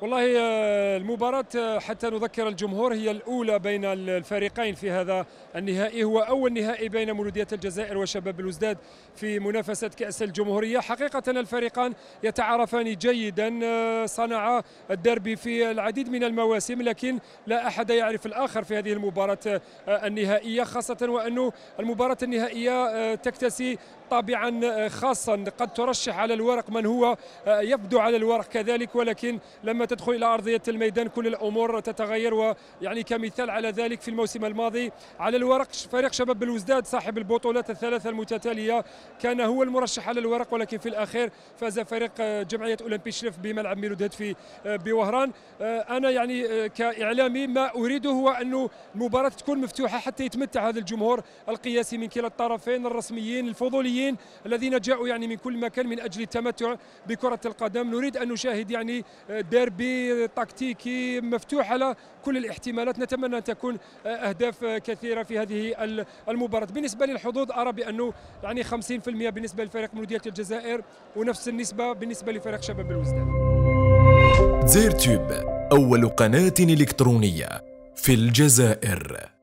والله المباراة حتى نذكر الجمهور هي الأولى بين الفريقين في هذا النهائي، هو أول نهائي بين مولودية الجزائر وشباب بلوزداد في منافسة كأس الجمهورية. حقيقة الفريقان يتعارفان جيدا، صنعا الديربي في العديد من المواسم، لكن لا أحد يعرف الآخر في هذه المباراة النهائية، خاصة وأنه المباراة النهائية تكتسي طابعا خاصا، قد ترشح على الورق من هو يبدو على الورق كذلك، ولكن لما تدخل إلى أرضية الميدان كل الأمور تتغير. ويعني كمثال على ذلك في الموسم الماضي على الورق فريق شباب بلوزداد صاحب البطولات الثلاثة المتتالية كان هو المرشح على الورق، ولكن في الأخير فاز فريق جمعية أولمبيشرف بملعب مولودية في بوهران. أنا يعني كإعلامي ما أريده هو أنه المباراة تكون مفتوحة حتى يتمتع هذا الجمهور القياسي من كلا الطرفين، الرسميين الفضوليين الذين جاءوا يعني من كل مكان من أجل التمتع بكرة القدم. نريد أن نشاهد يعني ديربي تكتيكي مفتوح على كل الاحتمالات، نتمنى أن تكون أهداف كثيرة في هذه المباراة. بالنسبة للحظوظ أرى بأنه يعني 50% بالنسبة لفريق مولودية الجزائر ونفس النسبة بالنسبة لفريق شباب بلوزداد. زيرتوب أول قناة إلكترونية في الجزائر.